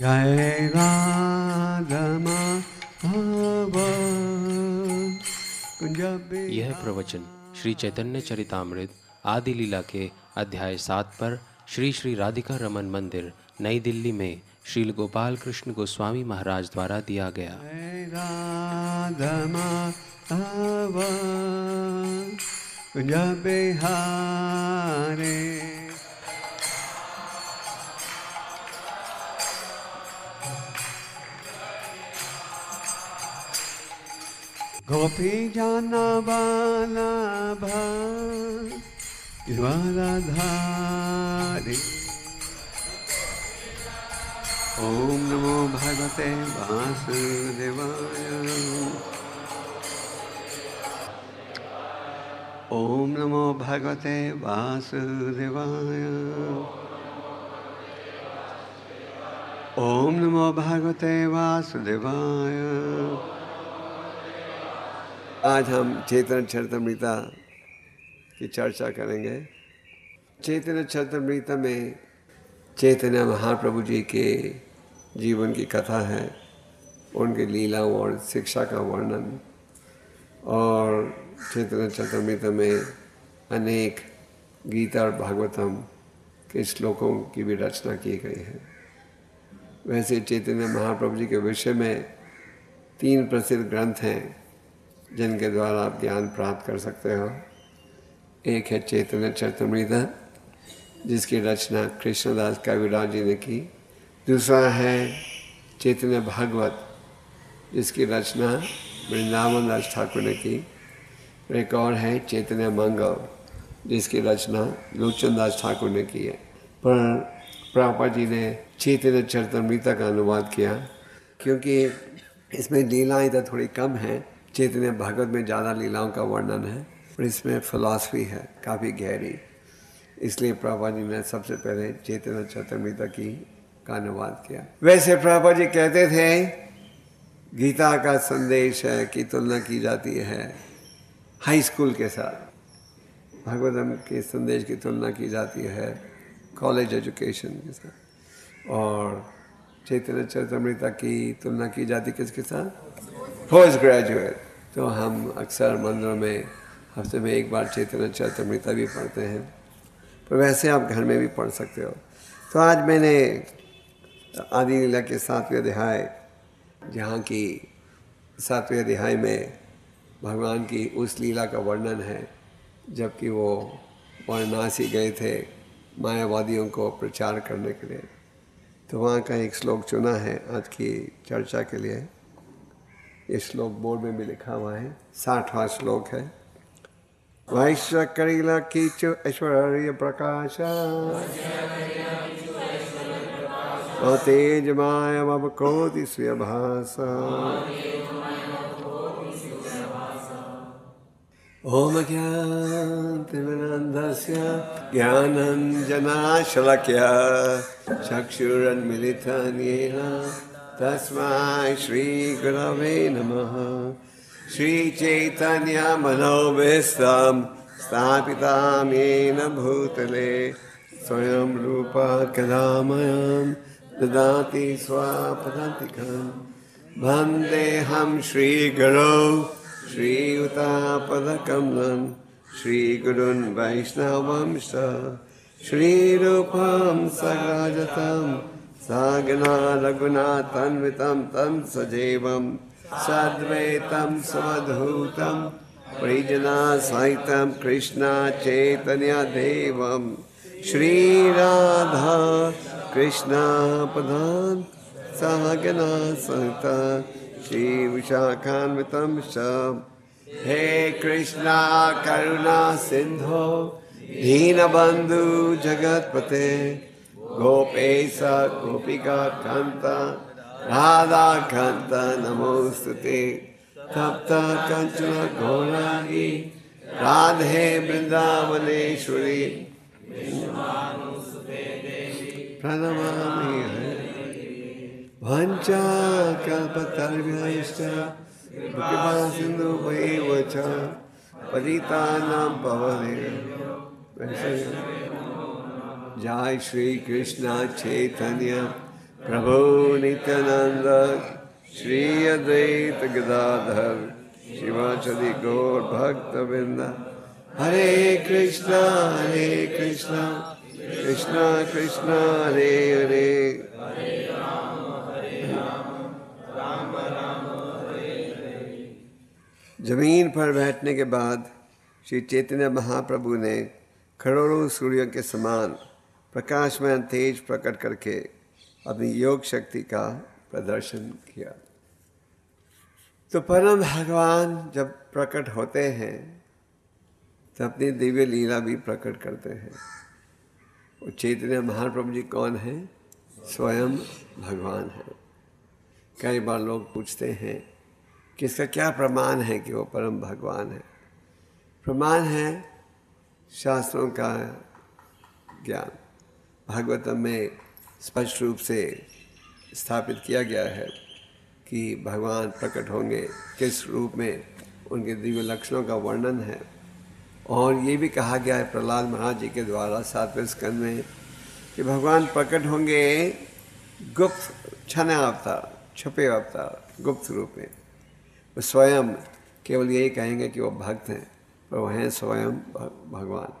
जय राधा माधव। यह प्रवचन श्री चैतन्य चरितामृत आदि लीला के अध्याय 7 पर श्री श्री राधिका रमन मंदिर नई दिल्ली में श्रील गोपाल कृष्ण गोस्वामी महाराज द्वारा दिया गया। गोपी जाना बाला भाधारी। ओम नमो भगवते वासुदेवाय। ओम नमो भगवते वासुदेवाय। ओम नमो भगवते वासुदेवाय। आज हम चैतन्य चरितामृत की चर्चा करेंगे। चैतन्य चरितामृत में चैतन्य महाप्रभु जी के जीवन की कथा है, उनकी लीला और शिक्षा का वर्णन, और चैतन्य चरितामृत में अनेक गीता और भागवतम के श्लोकों की भी रचना की गई है। वैसे चैतन्य महाप्रभु जी के विषय में 3 प्रसिद्ध ग्रंथ हैं जिनके द्वारा आप ज्ञान प्राप्त कर सकते हो। एक है चैतन्य चरितामृत, जिसकी रचना कृष्णदास कविराज जी ने की। दूसरा है चैतन्य भागवत, जिसकी रचना वृन्दावनदास ठाकुर ने की। एक और है चैतन्य मंगल, जिसकी रचना लोचनदास ठाकुर ने की है। पर प्रभुपाद जी ने चैतन्य चरितामृत का अनुवाद किया। क्योंकि इसमें लीलाएँ तो थोड़ी कम हैं, चैतन्य भागवत में ज़्यादा लीलाओं का वर्णन है और इसमें फिलॉसफी है काफ़ी गहरी, इसलिए प्रभुपाद जी ने सबसे पहले चैतन्य चरितामृत की का अनुवाद किया। वैसे प्रभुपाद जी कहते थे गीता का संदेश है कि तुलना की जाती है हाई स्कूल के साथ, भागवतम के संदेश की तुलना की जाती है कॉलेज एजुकेशन के साथ, और चैतन्य चरितामृत की तुलना की जाती किसके साथ? Post graduate. तो हम अक्सर मंदिरों में हफ्ते में एक बार चैतन्य चरितामृत भी पढ़ते हैं, पर वैसे आप घर में भी पढ़ सकते हो। तो आज मैंने आदि लीला के 7वें अध्याय, जहाँ की 7वें अध्याय में भगवान की उस लीला का वर्णन है जबकि वो वाराणसी गए थे मायावादियों को प्रचार करने के लिए, तो वहाँ का एक श्लोक चुना है आज की चर्चा के लिए। ये श्लोक बोर्ड में भी लिखा हुआ है, 60वां श्लोक है। वैश्य करीला कीचु ऐश्वर्य प्रकाशा तेज मायम कोति स्व भाषा। ओम ज्ञानतिमिरान्धस्य ज्ञानाञ्जनाशलाकया चक्षुरुन्मिलितं येन तस्मै श्री गुरवे नमः। श्री चैतन्य मनोभिष्टं स्थापितं येन भूतले स्वयं रूपा कदा मयं ददाति स्वापदातिकं। वन्देऽहं श्री गुरौ श्री उतापदकमलं श्री गुरुन् वैष्णवंश्च श्री रूपं सगरजतं सागना रघुनाथान्वितं तं सजीवं सद्वैतं समधूतं परिजनसहितं कृष्ण चैतन्य देवं श्री राधा कृष्ण पदान् सागना सहितं श्री विशाखान्वितं शम। हे कृष्णा करुणा सिंधो दीनबंधु जगतपते गोपेश गोपिका कांता राधा कांता नमोस्तुते। तप्त कंचन घोरांगी राधे वृंदावनेश्वरी प्रणमामि। वंचा कल्पतरुभ्यश्च कृपा सिन्धुभ्यो च पतितानां पावनेभ्यो नमः। जय श्री कृष्ण चैतन्य प्रभु नित्यानंद श्री अद्वैत गदाधर शिवाचदि गौर भक्तवृंद हरे कृष्णा हरे कृष्णा कृष्णा कृष्णा हरे हरे राम राम हरे हरे। जमीन पर बैठने के बाद श्री चैतन्य महाप्रभु ने करोड़ों सूर्यों के समान प्रकाशमय तेज प्रकट करके अपनी योग शक्ति का प्रदर्शन किया। तो परम भगवान जब प्रकट होते हैं तो अपनी दिव्य लीला भी प्रकट करते हैं। और चैतन्य महाप्रभु जी कौन है? स्वयं भगवान है। कई बार लोग पूछते हैं कि इसका क्या प्रमाण है कि वो परम भगवान है। प्रमाण है शास्त्रों का ज्ञान, भागवतम में स्पष्ट रूप से स्थापित किया गया है कि भगवान प्रकट होंगे, किस रूप में, उनके दिव्य लक्षणों का वर्णन है। और ये भी कहा गया है प्रहलाद महाराज जी के द्वारा 7वें स्कंद में कि भगवान प्रकट होंगे गुप्त छना अवतार, छुपे अवतार, गुप्त रूप में। वो स्वयं केवल यही कहेंगे कि वो भक्त हैं, पर वह हैं स्वयं भगवान।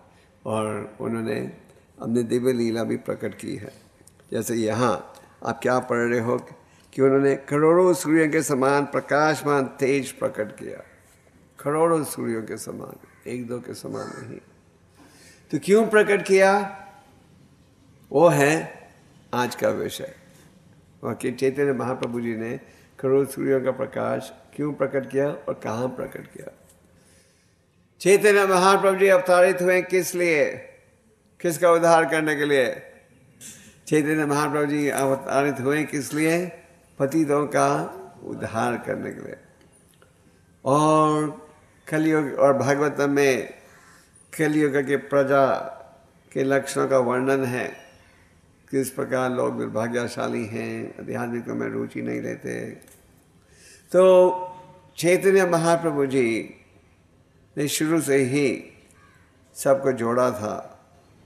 और उन्होंने अपनी दिव्य लीला भी प्रकट की है। जैसे यहाँ आप क्या पढ़ रहे हो कि उन्होंने करोड़ों सूर्यों के समान प्रकाशमान तेज प्रकट किया। करोड़ों सूर्यों के समान, एक दो के समान नहीं। तो क्यों प्रकट किया, वो है आज का विषय। बाकी चैतन्य महाप्रभु जी ने करोड़ों सूर्यों का प्रकाश क्यों प्रकट किया और कहाँ प्रकट किया। चैतन्य महाप्रभु जी अवतारित हुए किस लिए, किसका उद्धार करने के लिए। चैतन्य महाप्रभु जी अवतारित हुए किस लिए, पतितों का उद्धार करने के लिए। और कलियुग और भागवतम में कलियुग के प्रजा के लक्षणों का वर्णन है, किस प्रकार लोग दुर्भाग्यशाली हैं, आध्यात्मिक में रुचि नहीं लेते। तो चैतन्य महाप्रभु जी ने शुरू से ही सबको जोड़ा था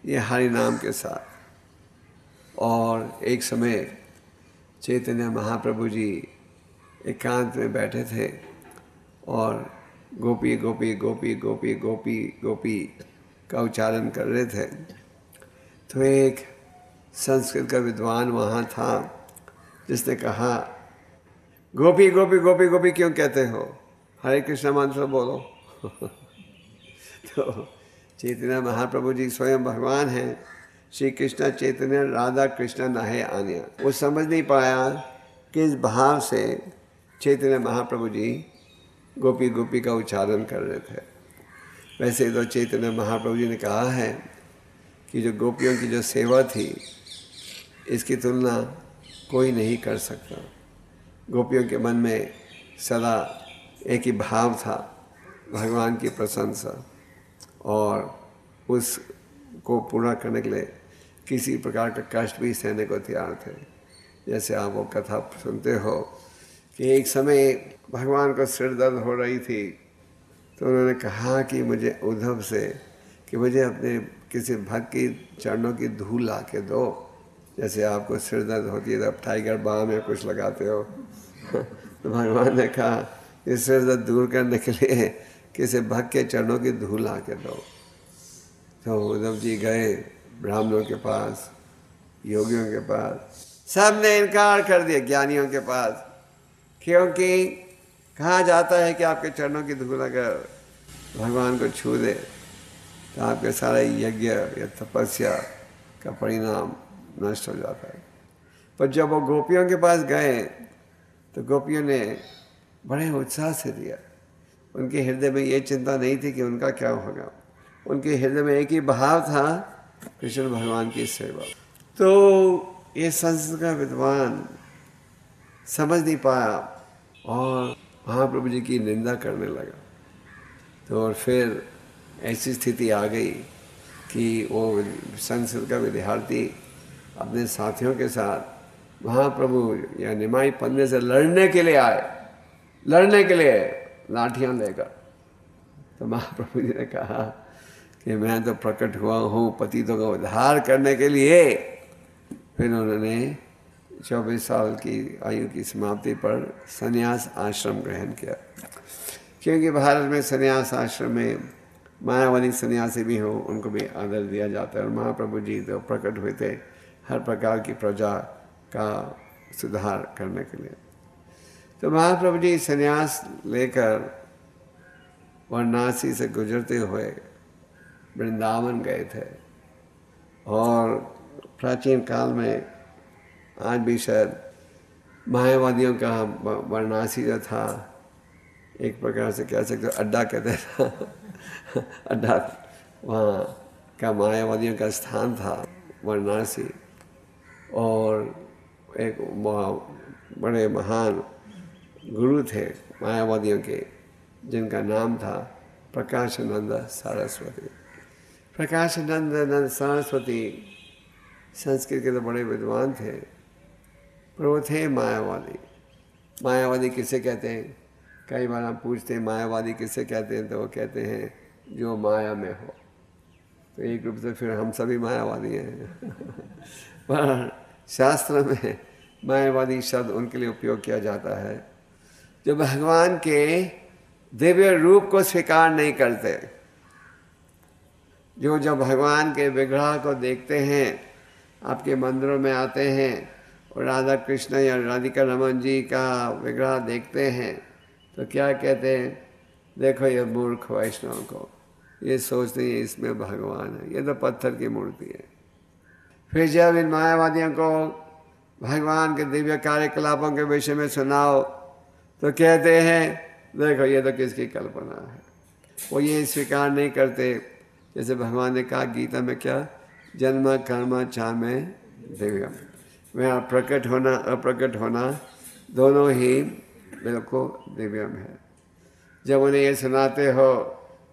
ये हरि नाम के साथ। और एक समय चैतन्य महाप्रभु जी एकांत में बैठे थे और गोपी गोपी गोपी गोपी गोपी गोपी का उच्चारण कर रहे थे। तो एक संस्कृत का विद्वान वहाँ था जिसने कहा, गोपी गोपी गोपी गोपी क्यों कहते हो, हरे कृष्ण मंत्र बोलो। तो चैतन्य महाप्रभु जी स्वयं भगवान हैं। श्री कृष्ण चैतन्य राधा कृष्ण नाहे आन्या। वो समझ नहीं पाया किस भाव से चैतन्य महाप्रभु जी गोपी गोपी का उच्चारण कर रहे थे। वैसे तो चैतन्य महाप्रभु जी ने कहा है कि जो गोपियों की जो सेवा थी इसकी तुलना कोई नहीं कर सकता। गोपियों के मन में सदा एक ही भाव था, भगवान की प्रशंसा, और उस को पूरा करने के लिए किसी प्रकार का कष्ट भी सहने को तैयार थे। जैसे आप वो कथा सुनते हो कि एक समय भगवान को सिर दर्द हो रही थी, तो उन्होंने कहा कि मुझे उद्धव से कि मुझे अपने किसी भक्त की चरणों की धूल ला के दो। जैसे आपको सिर दर्द होती है तो आप टाइगर बाम या कुछ लगाते हो। तो भगवान ने कहा कि सिर दर्द दूर करने के लिए किसी भक्त के चरणों की धूल ला के दो। तो उद्धव जी गए ब्राह्मणों के पास, योगियों के पास, सब ने इनकार कर दिया, ज्ञानियों के पास, क्योंकि कहा जाता है कि आपके चरणों की धूल अगर भगवान को छू दे तो आपके सारे यज्ञ या तपस्या का परिणाम नष्ट हो जाता है। पर जब वो गोपियों के पास गए तो गोपियों ने बड़े उत्साह से दिया। उनके हृदय में ये चिंता नहीं थी कि उनका क्या होगा। उनके हृदय में एक ही भाव था, कृष्ण भगवान की सेवा। तो ये संस्कृत का विद्वान समझ नहीं पाया और महाप्रभु जी की निंदा करने लगा। तो और फिर ऐसी स्थिति आ गई कि वो संस्कृत का विद्यार्थी अपने साथियों के साथ महाप्रभु या निमाई पंडित से लड़ने के लिए आए, लड़ने के लिए लाठियाँ लेकर। तो महाप्रभु जी ने कहा कि मैं तो प्रकट हुआ हूँ पतितों का उद्धार करने के लिए। फिर उन्होंने 24 साल की आयु की समाप्ति पर संन्यास आश्रम ग्रहण किया, क्योंकि भारत में संन्यास आश्रम में मायावादी सन्यासी भी हो उनको भी आदर दिया जाता है। और महाप्रभु जी तो प्रकट हुए थे हर प्रकार की प्रजा का सुधार करने के लिए। तो महाप्रभु जी सन्यास लेकर वाराणसी से गुजरते हुए वृंदावन गए थे। और प्राचीन काल में आज भी शायद मायावादियों का वाराणसी जो था एक प्रकार से कह सकते हो अड्डा कहते था अड्डा वहाँ का मायावादियों का स्थान था वाराणसी। और एक बड़े महान गुरु थे मायावादियों के जिनका नाम था प्रकाशानंद सरस्वती। प्रकाशानंद सरस्वती संस्कृत के तो बड़े विद्वान थे, पर वो थे मायावादी। मायावादी किसे कहते हैं? कई बार हम पूछते हैं मायावादी किसे कहते हैं, तो वो कहते हैं जो माया में हो। तो एक रूप से फिर हम सभी मायावादी हैं। पर शास्त्र में मायावादी शब्द उनके लिए उपयोग किया जाता है जो भगवान के दिव्य रूप को स्वीकार नहीं करते, जो जब भगवान के विग्रह को देखते हैं, आपके मंदिरों में आते हैं और राधा कृष्ण या राधिका रमन जी का विग्रह देखते हैं तो क्या कहते हैं? देखो ये मूर्ख वैष्णव को, ये सोचते हैं इसमें भगवान है, ये तो पत्थर की मूर्ति है। फिर जब इन मायावादियों को भगवान के दिव्य कार्यकलापों के विषय में सुनाओ तो कहते हैं देखो ये तो किसकी कल्पना है। वो ये स्वीकार नहीं करते, जैसे भगवान ने कहा गीता में क्या, जन्म कर्म चामे दिव्यम, वह प्रकट होना अप्रकट होना दोनों ही बिल्कुल दिव्यम है। जब उन्हें ये सुनाते हो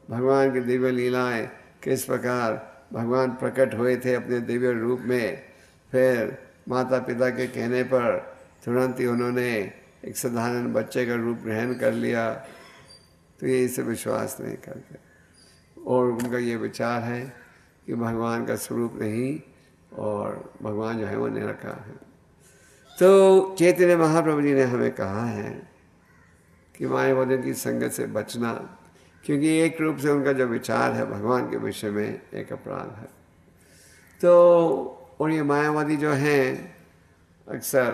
भगवान की दिव्य लीलाएं, किस प्रकार भगवान प्रकट हुए थे अपने दिव्य रूप में, फिर माता पिता के कहने पर तुरंत ही उन्होंने एक साधारण बच्चे का रूप ग्रहण कर लिया, तो ये इसे विश्वास नहीं करते। और उनका ये विचार है कि भगवान का स्वरूप नहीं और भगवान जो है वो निराकार है। तो चैतन्य महाप्रभु जी ने हमें कहा है कि मायावादियों की संगत से बचना, क्योंकि एक रूप से उनका जो विचार है भगवान के विषय में एक अपराध है। तो और ये मायावादी जो हैं अक्सर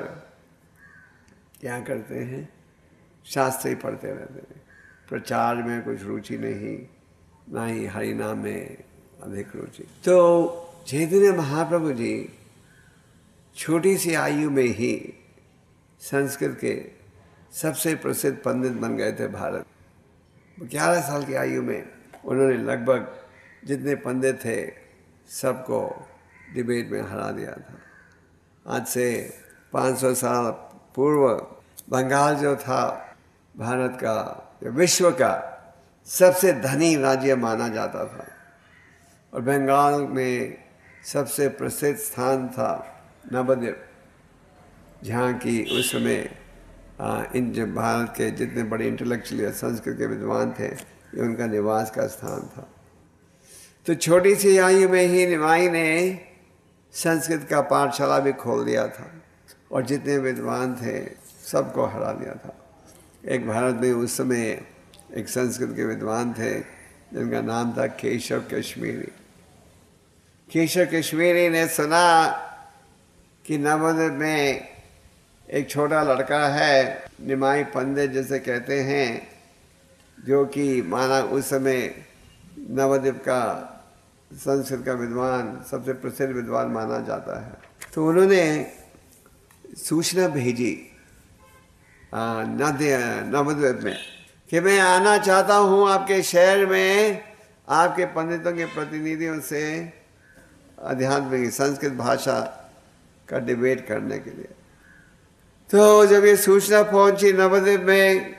क्या करते हैं, शास्त्र ही पढ़ते रहते हैं, प्रचार में कुछ रुचि नहीं, ना ही हरिनाम में अधिक रुचि। तो चैतन्य महाप्रभु जी छोटी सी आयु में ही संस्कृत के सबसे प्रसिद्ध पंडित बन गए थे भारत। 11 साल की आयु में उन्होंने लगभग जितने पंडित थे सबको डिबेट में हरा दिया था। आज से 500 साल पूर्व बंगाल जो था भारत का, विश्व का सबसे धनी राज्य माना जाता था, और बंगाल में सबसे प्रसिद्ध स्थान था नवद्वीप, जहाँ की उस समय इन जब भारत के जितने बड़े इंटेलेक्चुअल संस्कृत के विद्वान थे ये उनका निवास का स्थान था। तो छोटी सी आयु में ही निमाई ने संस्कृत का पाठशाला भी खोल दिया था और जितने विद्वान थे सबको हरा दिया था। एक भारत में उस समय एक संस्कृत के विद्वान थे जिनका नाम था केशव कश्मीरी। केशव कश्मीरी ने सुना कि नवद्वीप में एक छोटा लड़का है निमाई पंडित जिसे कहते हैं, जो कि माना उस समय नवद्वीप का संस्कृत का विद्वान सबसे प्रसिद्ध विद्वान माना जाता है। तो उन्होंने सूचना भेजी नवद्वीप में कि मैं आना चाहता हूँ आपके शहर में, आपके पंडितों के प्रतिनिधियों से आध्यात्मिक संस्कृत भाषा का डिबेट करने के लिए। तो जब ये सूचना पहुंची नवद्वीप में,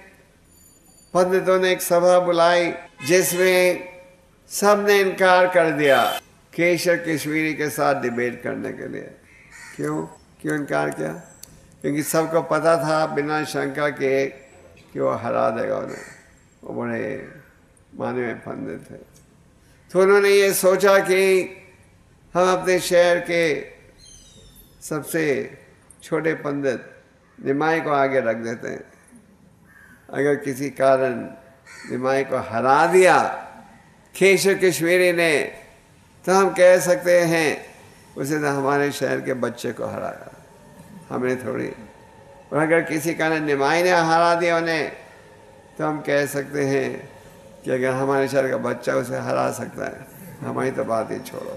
पंडितों ने एक सभा बुलाई जिसमें सबने इनकार कर दिया केशव कश्मीरी के साथ डिबेट करने के लिए। क्यों इनकार किया? क्योंकि सबको पता था बिना शंका के कि वो हरा देगा उन्हें, वो बड़े माने में पंडित थे। तो उन्होंने ये सोचा कि हम अपने शहर के सबसे छोटे पंडित निमाई को आगे रख देते हैं। अगर किसी कारण निमाई को हरा दिया केशव कश्मीरी ने तो हम कह सकते हैं उसे तो हमारे शहर के बच्चे को हराया हमने थोड़ी, और अगर किसी कारण निमाई ने हरा दिया उन्हें तो हम कह सकते हैं कि अगर हमारे शहर का बच्चा उसे हरा सकता है हमारी तो बात ही छोड़ो।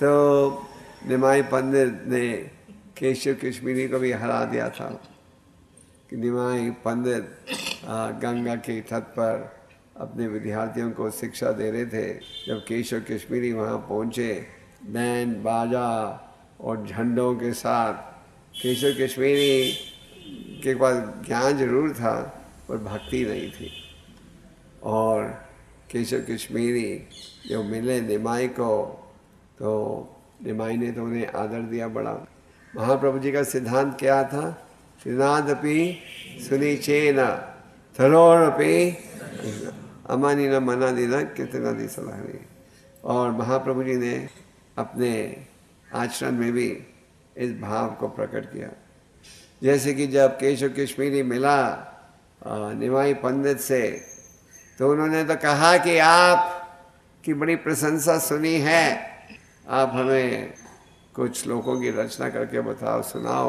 तो निमाई पंडित ने केशव कश्मीरी को भी हरा दिया था कि निमाई पंडित गंगा के तट पर अपने विद्यार्थियों को शिक्षा दे रहे थे। जब केशव कश्मीरी वहाँ पहुँचे बैंड बाजा और झंडों के साथ, केशव कश्मीरी के पास ज्ञान जरूर था पर भक्ति नहीं थी, और केशव कश्मीरी जो मिले निमाई को तो निमाई ने तो उन्हें आदर दिया बड़ा। महाप्रभु जी का सिद्धांत क्या था? सिद्धांतपि सुनिचेन थरोरपि अमानी न मना दीना कितना दी सलाहनी। और महाप्रभु जी ने अपने आचरण में भी इस भाव को प्रकट किया, जैसे कि जब केशव कश्मीरी मिला निमाई पंडित से तो उन्होंने तो कहा कि आप की बड़ी प्रशंसा सुनी है, आप हमें कुछ श्लोकों की रचना करके बताओ सुनाओ।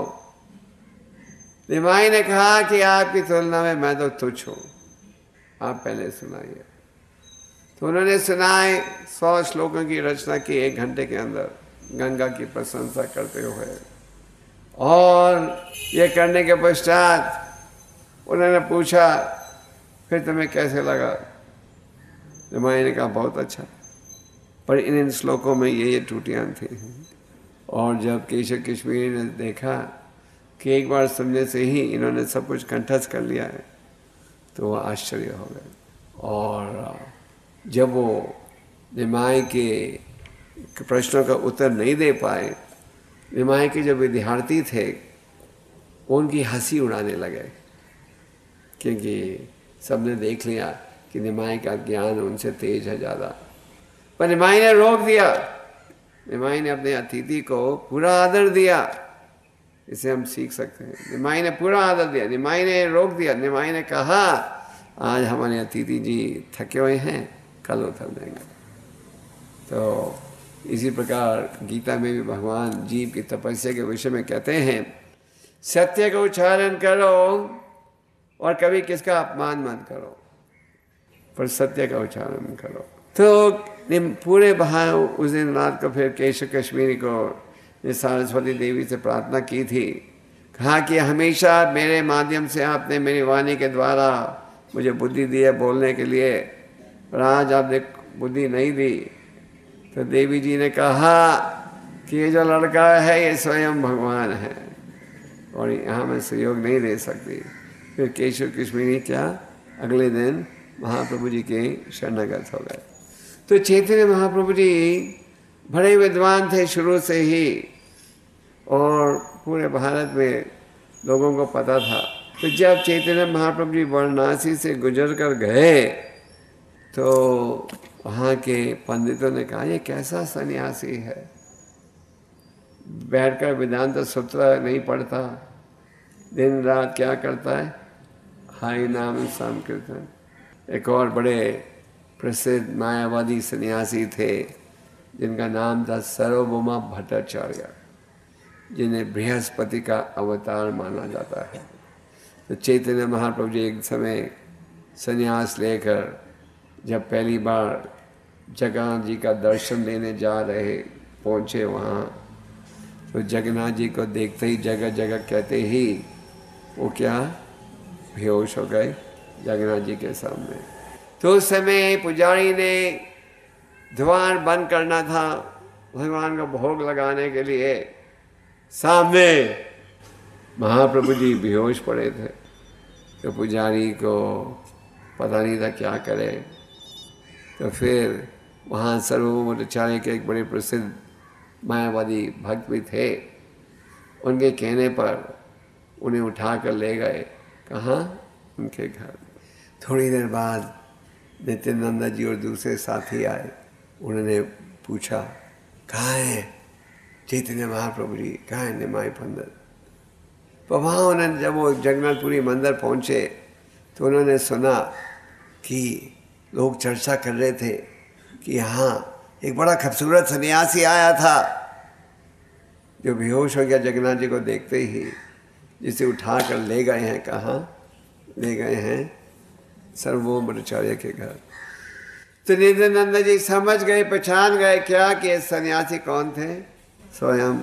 निमाई ने कहा कि आपकी तुलना में मैं तो तुच्छ हूँ, आप पहले सुनाइए। तो उन्होंने सुनाए 100 श्लोकों की रचना की 1 घंटे के अंदर, गंगा की प्रशंसा करते हुए। और ये करने के पश्चात उन्होंने पूछा फिर तुम्हें कैसे लगा? निमाई ने कहा बहुत अच्छा, पर इन श्लोकों में ये त्रुटियाँ थी। और जब केशव कश्मीरी ने देखा कि एक बार सुनने से ही इन्होंने सब कुछ कंठस्थ कर लिया है तो वह आश्चर्य हो गए। और जब वो निमाई के प्रश्नों का उत्तर नहीं दे पाए, निमाई के जो विद्यार्थी थे उनकी हंसी उड़ाने लगे, क्योंकि सबने देख लिया कि निमाई का ज्ञान उनसे तेज है ज़्यादा। पर निमाई ने रोक दिया, निमाई ने अपने अतिथि को पूरा आदर दिया, इसे हम सीख सकते हैं। निमाई ने पूरा आदर दिया, निमाई ने रोक दिया, निमाई ने कहा आज हमारे अतिथि जी थके हुए हैं, कल उतर देंगे। तो इसी प्रकार गीता में भी भगवान जीव की तपस्या के विषय में कहते हैं सत्य का उच्चारण करो और कभी किसका अपमान मत करो, पर सत्य का उच्चारण करो। तो पूरे भाव उस दिन रात को फिर केशव कश्मीरी को सरस्वती देवी से प्रार्थना की थी, कहा कि हमेशा मेरे माध्यम से आपने मेरी वाणी के द्वारा मुझे बुद्धि दी है बोलने के लिए, पर आज आपने बुद्धि नहीं दी। तो देवी जी ने कहा कि ये जो लड़का है ये स्वयं भगवान है और यहाँ मैं सहयोग नहीं दे सकती। फिर केशव कश्मीरी क्या अगले दिन महाप्रभु जी के शरणागत हो गए। तो चैतन्य महाप्रभु जी बड़े विद्वान थे शुरू से ही, और पूरे भारत में लोगों को पता था। तो जब चैतन्य महाप्रभु जी वाराणसी से गुजर कर गए तो वहाँ के पंडितों ने कहा ये कैसा सन्यासी है, बैठकर वेदांत सूत्र नहीं पढ़ता, दिन रात क्या करता है? हरि नाम संकीर्तन। एक और बड़े प्रसिद्ध मायावादी सन्यासी थे जिनका नाम था सर्वभौम भट्टाचार्य, जिन्हें बृहस्पति का अवतार माना जाता है। तो चैतन्य महाप्रभु जी एक समय सन्यास लेकर जब पहली बार जगन्नाथ जी का दर्शन लेने जा रहे पहुँचे वहाँ, तो जगन्नाथ जी को देखते ही जगह जगह कहते ही वो क्या बेहोश हो गए जगन्नाथ जी के सामने। तो उस समय पुजारी ने द्वार बंद करना था भगवान को भोग लगाने के लिए, सामने महाप्रभु जी बेहोश पड़े थे। तो पुजारी को पता नहीं था क्या करे, तो फिर वहाँ सर्वभौम भट्टाचार्य के एक बड़े प्रसिद्ध मायावादी भक्त भी थे, उनके कहने पर उन्हें उठा कर ले गए कहाँ उनके घर। थोड़ी देर बाद नित्यानंदा जी और दूसरे साथी आए, उन्होंने पूछा कहाँ है चैतन्य महाप्रभु जी कहाँ निमाई पंदर पर वहाँ उन्होंने जब वो जगन्नाथपुरी मंदिर पहुँचे तो उन्होंने सुना कि लोग चर्चा कर रहे थे कि यहाँ एक बड़ा खूबसूरत सन्यासी आया था जो बेहोश हो गया जगन्नाथ जी को देखते ही, जिसे उठा कर ले गए हैं। कहाँ ले गए हैं? सर्वभौम भट्टाचार्य के घर। तो नित्यानंद जी समझ गए, पहचान गए क्या कि सन्यासी कौन थे? स्वयं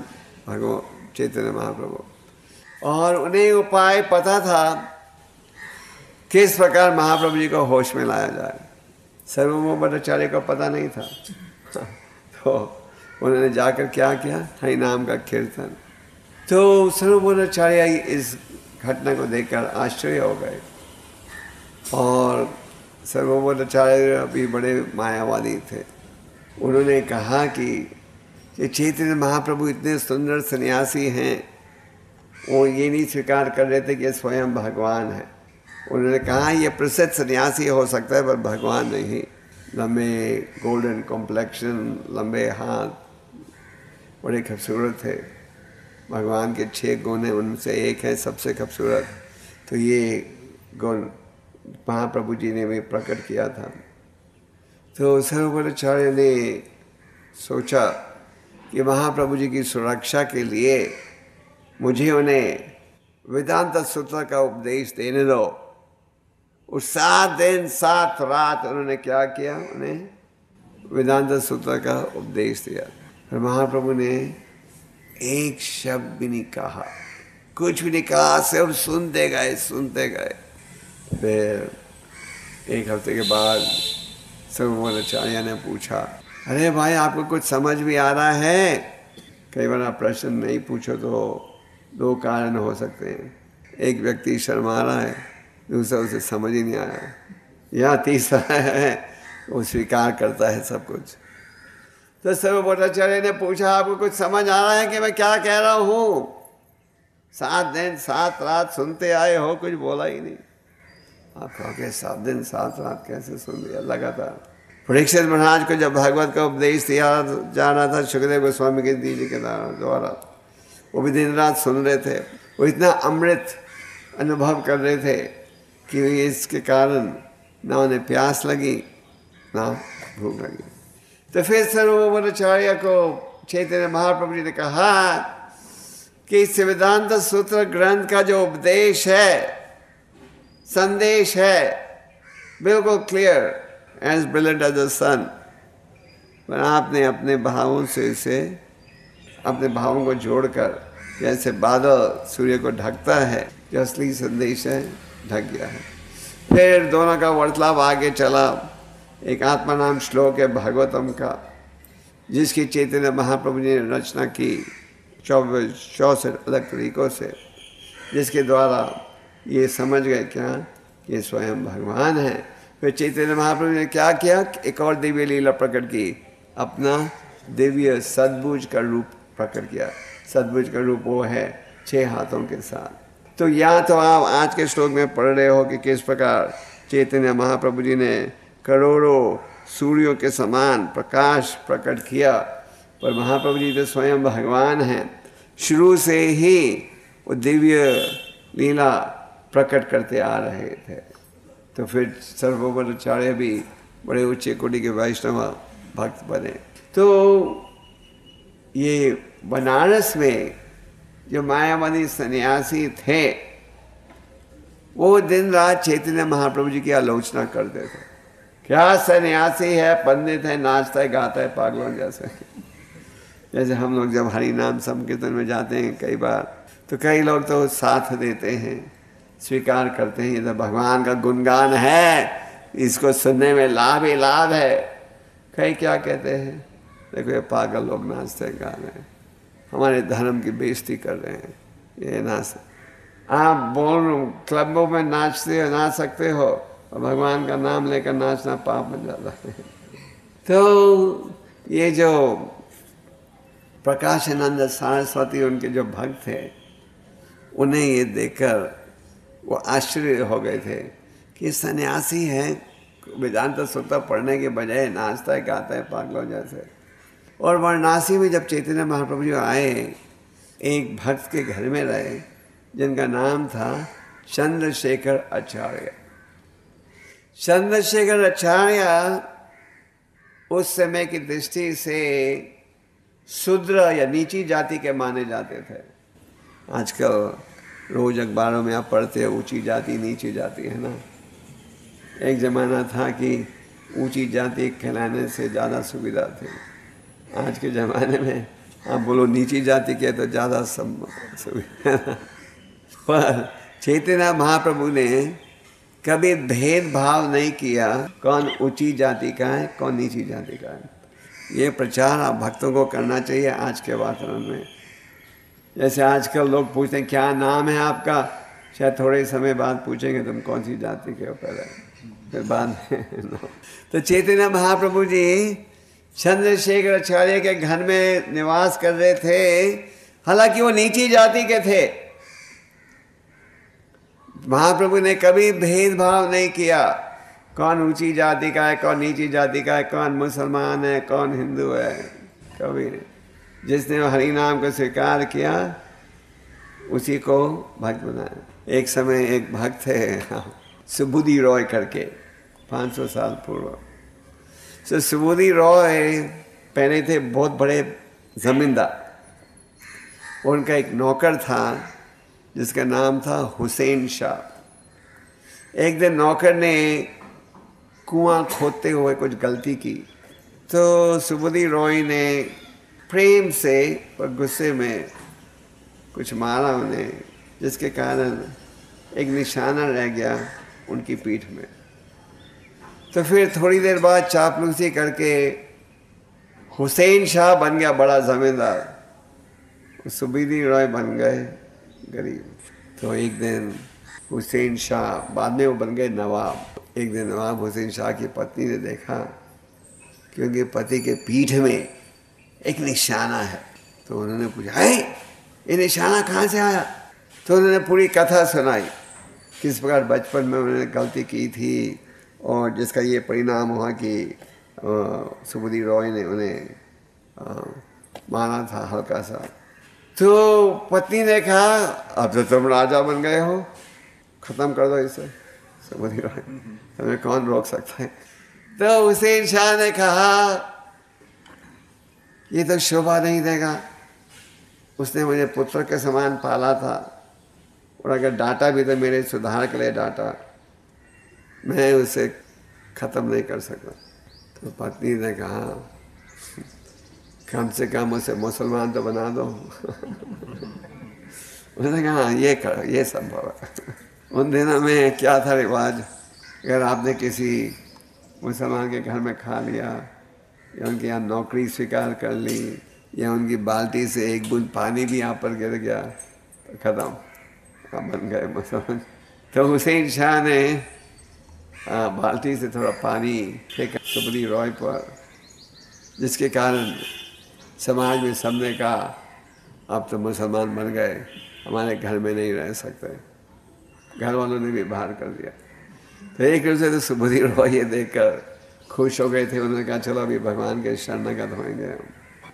भगवान चैतन्य महाप्रभु। और उन्हें उपाय पता था किस प्रकार महाप्रभु जी को होश में लाया जाए। सर्वभौम भट्टाचार्य को पता नहीं था। तो उन्होंने जाकर क्या किया? हरि नाम का कीर्तन। तो सर्वभौम भट्टाचार्य इस घटना को देखकर आश्चर्य हो गए। और सर्वभौम भट्टाचार्य भी बड़े मायावादी थे। उन्होंने कहा कि चैतन्य महाप्रभु इतने सुंदर सन्यासी हैं, वो ये नहीं स्वीकार कर रहे थे कि स्वयं भगवान है। उन्होंने कहा ये प्रसिद्ध सन्यासी हो सकता है पर भगवान नहीं। लंबे गोल्डन कॉम्प्लेक्शन, लंबे हाथ, बड़े खूबसूरत थे। भगवान के 6 गुण हैं, उनसे एक है सबसे खूबसूरत। तो ये गुण महाप्रभु जी ने भी प्रकट किया था। तो सर्वभौमाचार्य ने सोचा कि महाप्रभु जी की सुरक्षा के लिए मुझे उन्हें वेदांत सूत्र का उपदेश देने दो। उस 7 दिन 7 रात उन्होंने क्या किया? उन्हें वेदांत सूत्र का उपदेश दिया। फिर महाप्रभु ने एक शब्द भी नहीं कहा, कुछ भी नहीं कहा, सिर्फ सुनते गए सुनते गए। फिर एक हफ्ते के बाद सर्वभौमाचार्य ने पूछा, अरे भाई आपको कुछ समझ भी आ रहा है? कई बार आप प्रश्न नहीं पूछो तो 2 कारण हो सकते हैं। एक व्यक्ति शर्मा रहा है, दूसरा उसे समझ ही नहीं आ रहा है, या तीसरा है वो स्वीकार करता है सब कुछ। तो सर्वभौम भट्टाचार्य ने पूछा, आपको कुछ समझ आ रहा है कि मैं क्या कह रहा हूँ? 7 दिन 7 रात सुनते आए हो, कुछ बोला ही नहीं। आप कहोगे 7 दिन 7 रात कैसे सुन लिया लगातार? परीक्षित महाराज को जब भागवत का उपदेश दिया जा रहा था सुखदेव गोस्वामी के जी के द्वारा, वो भी दिन रात सुन रहे थे। वो इतना अमृत अनुभव कर रहे थे कि इसके कारण ना उन्हें प्यास लगी ना भूख लगी। तो फिर सर्वभौमाचार्य को चैतन्य महाप्रभु जी ने कहा कि इस वेदांत सूत्र ग्रंथ का जो उपदेश है, संदेश है, बिल्कुल clear as brilliant as the sun, पर आपने अपने भावों से इसे, अपने भावों को जोड़कर जैसे बादल सूर्य को ढकता है, जो असली संदेश है ढक गया है। फिर दोनों का वार्तालाप आगे चला। एक आत्मा नाम श्लोक है भागवतम का, जिसकी चैतन्य महाप्रभु जी ने रचना की 64 अलग तरीकों से, जिसके द्वारा ये समझ गए क्या ये स्वयं भगवान है। फिर चैतन्य महाप्रभु ने क्या किया? एक और दिव्य लीला प्रकट की, अपना दिव्य सद्भुज का रूप प्रकट किया। सद्भुज का रूप वो है 6 हाथों के साथ। तो या तो आप आज के श्लोक में पढ़ रहे हो कि किस प्रकार चैतन्य महाप्रभु जी ने करोड़ों सूर्यों के समान प्रकाश प्रकट किया, पर महाप्रभु जी तो स्वयं भगवान हैं। शुरू से ही वो दिव्य लीला प्रकट करते आ रहे थे। तो फिर सर्वभौम भट्टाचार्य भी बड़े ऊँचे कोटि के वैष्णव भक्त बने। तो ये बनारस में जो मायावादी सन्यासी थे, वो दिन रात चैतन्य महाप्रभु जी की आलोचना करते थे। क्या सन्यासी है, पंडित है, नाचता है गाता है पागलों जैसे। जैसे हम लोग जब हरि नाम संकीर्तन में जाते हैं कई बार, तो कई लोग तो साथ देते हैं, स्वीकार करते हैं, ये तो भगवान का गुणगान है, इसको सुनने में लाभ ही लाभ है। कई क्या कहते हैं, देखो ये पागल लोग नाचते गा रहे हैं, हमारे धर्म की बेइज्जती कर रहे हैं, ये नाचते। आप बोल क्लबों में नाचते हो, नाच सकते हो, और भगवान का नाम लेकर नाचना पाप बन जाता है। तो ये जो प्रकाशानंद सरस्वती उनके जो भक्त थे, उन्हें ये देखकर वो आश्चर्य हो गए थे कि सन्यासी है, वेदांत सूत्र पढ़ने के बजाय नाचता है गाता है पागलों जैसे। और वाराणसी में जब चैतन्य महाप्रभु जी आए, एक भक्त के घर में रहे जिनका नाम था चंद्रशेखर आचार्य। चंद्रशेखर आचार्य उस समय की दृष्टि से शूद्र या नीची जाति के माने जाते थे। आजकल रोज़ अखबारों में आप पढ़ते हो ऊंची जाति नीची जाति, है ना। एक ज़माना था कि ऊंची जाति खिलाने से ज़्यादा सुविधा थी। आज के ज़माने में आप बोलो नीची जाति के तो ज़्यादा सुविधा। पर चैतन्य महाप्रभु ने कभी भेदभाव नहीं किया कौन ऊंची जाति का है कौन नीची जाति का है। ये प्रचार आप भक्तों को करना चाहिए आज के वातावरण में। जैसे आजकल लोग पूछते हैं क्या नाम है आपका, शायद थोड़े समय बाद पूछेंगे तुम कौन सी जाति के हो पहले, फिर बाद में। तो चैतन्य महाप्रभु जी चंद्रशेखर आचार्य के घर में निवास कर रहे थे, हालांकि वो नीची जाति के थे। महाप्रभु ने कभी भेदभाव नहीं किया कौन ऊंची जाति का है कौन नीची जाति का है, कौन मुसलमान है कौन हिंदू है। कभी जिसने हरि नाम को स्वीकार किया उसी को भक्त बनाया। एक समय एक भक्त थे सुबुद्धि राय करके, 500 साल पूर्व। तो सुबुद्धि राय पहले थे बहुत बड़े जमींदार। उनका एक नौकर था जिसका नाम था हुसैन शाह। एक दिन नौकर ने कुआं खोदते हुए कुछ गलती की, तो सुबुद्धि राय ने प्रेम से और गुस्से में कुछ मारा उन्हें, जिसके कारण एक निशाना रह गया उनकी पीठ में। तो फिर थोड़ी देर बाद चापलूसी करके हुसैन शाह बन गया बड़ा जमींदार, सुबुद्धि राय बन गए गरीब। तो एक दिन हुसैन शाह, बाद में वो बन गए नवाब, एक दिन नवाब हुसैन शाह की पत्नी ने देखा कि उनके पति के पीठ में एक निशाना है। तो उन्होंने पूछा है ये निशाना कहाँ से आया। तो उन्होंने पूरी कथा सुनाई किस प्रकार बचपन में उन्होंने गलती की थी और जिसका ये परिणाम हुआ कि सुबुद्धि राय ने उन्हें माना था हल्का सा। तो पत्नी ने कहा अब तो तुम राजा बन गए हो, ख़त्म कर दो इसे, सुबुद्धि राय तुम्हें कौन रोक सकता है। तो हुसैन शाह ने कहा ये तो शोभा नहीं देगा, उसने मुझे पुत्र के समान पाला था और अगर डांटा भी तो मेरे सुधार के लिए डांटा, मैं उसे ख़त्म नहीं कर सका। तो पत्नी ने कहा कम से कम उसे मुसलमान तो बना दो। उसने कहा ये करो, ये संभव है। उन दिनों में क्या था रिवाज, अगर आपने किसी मुसलमान के घर में खा लिया या उनके यहाँ नौकरी स्वीकार कर ली या उनकी बाल्टी से एक बूंद पानी भी यहाँ पर गिर गया तो ख़त्म, बन गए मुसलमान। तो हुसैन शाह ने बाल्टी से थोड़ा पानी फेंका सुबुद्धि राय पर, जिसके कारण समाज में सबने कहा अब तो मुसलमान बन गए, हमारे घर में नहीं रह सकते। घर वालों ने भी बाहर कर दिया। तो एक रूप से तो सुबुद्धि राय ये देखकर खुश हो गए थे। उन्होंने कहा चलो अभी भगवान के शरणागत होंगे।